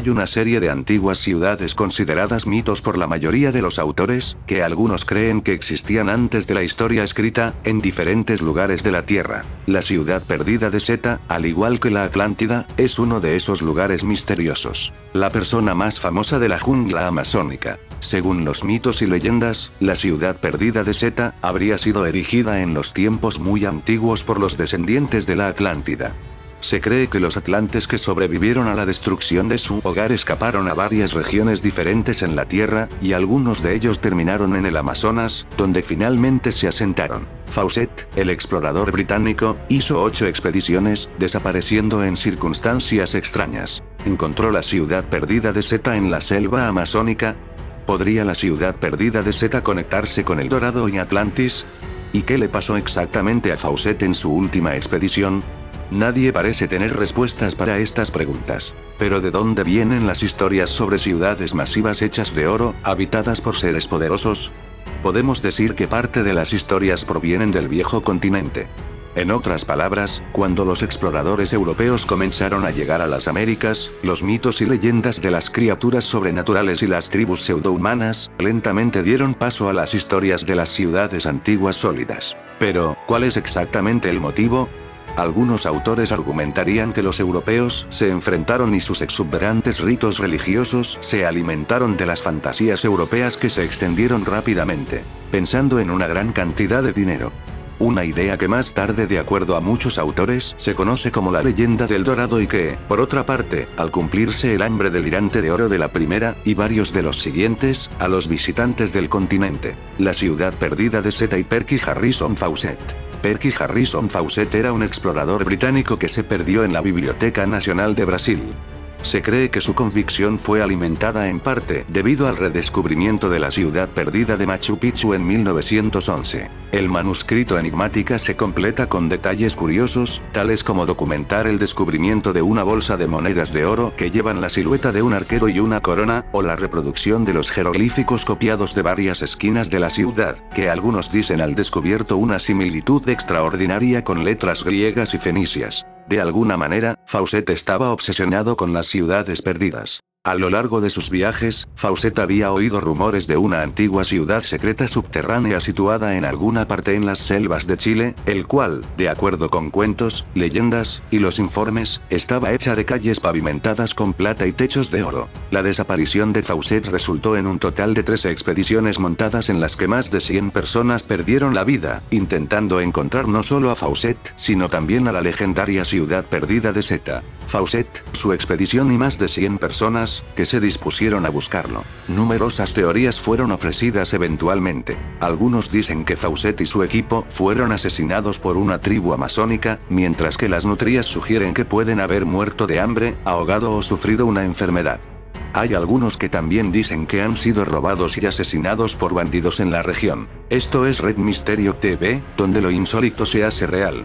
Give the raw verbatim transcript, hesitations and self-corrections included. hay una serie de antiguas ciudades consideradas mitos por la mayoría de los autores, que algunos creen que existían antes de la historia escrita, en diferentes lugares de la Tierra. La ciudad perdida de Seta, al igual que la Atlántida, es uno de esos lugares misteriosos. La persona más famosa de la jungla amazónica. Según los mitos y leyendas, la ciudad perdida de Seta habría sido erigida en los tiempos muy antiguos por los descendientes de la Atlántida. Se cree que los atlantes que sobrevivieron a la destrucción de su hogar escaparon a varias regiones diferentes en la Tierra, y algunos de ellos terminaron en el Amazonas, donde finalmente se asentaron. Fawcett, el explorador británico, hizo ocho expediciones, desapareciendo en circunstancias extrañas. Encontró la ciudad perdida de Seta en la selva amazónica. ¿Podría la ciudad perdida de Seta conectarse con El Dorado y Atlantis? ¿Y qué le pasó exactamente a Fawcett en su última expedición? Nadie parece tener respuestas para estas preguntas. Pero ¿de dónde vienen las historias sobre ciudades masivas hechas de oro, habitadas por seres poderosos? Podemos decir que parte de las historias provienen del viejo continente. En otras palabras, cuando los exploradores europeos comenzaron a llegar a las Américas, los mitos y leyendas de las criaturas sobrenaturales y las tribus pseudohumanas, lentamente dieron paso a las historias de las ciudades antiguas sólidas. Pero, ¿cuál es exactamente el motivo? Algunos autores argumentarían que los europeos se enfrentaron y sus exuberantes ritos religiosos se alimentaron de las fantasías europeas que se extendieron rápidamente, pensando en una gran cantidad de dinero. Una idea que más tarde, de acuerdo a muchos autores, se conoce como la leyenda del Dorado y que, por otra parte, al cumplirse el hambre delirante de oro de la primera, y varios de los siguientes, a los visitantes del continente. La ciudad perdida de Seta y Percy Harrison Fawcett. Percy Harrison Fawcett era un explorador británico que se perdió en la Biblioteca Nacional de Brasil. Se cree que su convicción fue alimentada en parte debido al redescubrimiento de la ciudad perdida de Machu Picchu en mil novecientos once. El manuscrito enigmática se completa con detalles curiosos, tales como documentar el descubrimiento de una bolsa de monedas de oro que llevan la silueta de un arquero y una corona, o la reproducción de los jeroglíficos copiados de varias esquinas de la ciudad, que algunos dicen al descubierto una similitud extraordinaria con letras griegas y fenicias. De alguna manera, Fawcett estaba obsesionado con las ciudades perdidas. A lo largo de sus viajes, Fawcett había oído rumores de una antigua ciudad secreta subterránea situada en alguna parte en las selvas de Chile, el cual, de acuerdo con cuentos, leyendas y los informes, estaba hecha de calles pavimentadas con plata y techos de oro. La desaparición de Fawcett resultó en un total de tres expediciones montadas en las que más de cien personas perdieron la vida, intentando encontrar no solo a Fawcett, sino también a la legendaria ciudad perdida de Seta. Fawcett, su expedición y más de cien personas, que se dispusieron a buscarlo. Numerosas teorías fueron ofrecidas eventualmente. Algunos dicen que Fawcett y su equipo fueron asesinados por una tribu amazónica, mientras que las nutrías sugieren que pueden haber muerto de hambre, ahogado o sufrido una enfermedad. Hay algunos que también dicen que han sido robados y asesinados por bandidos en la región. Esto es Red misterioTV, donde lo insólito se hace real.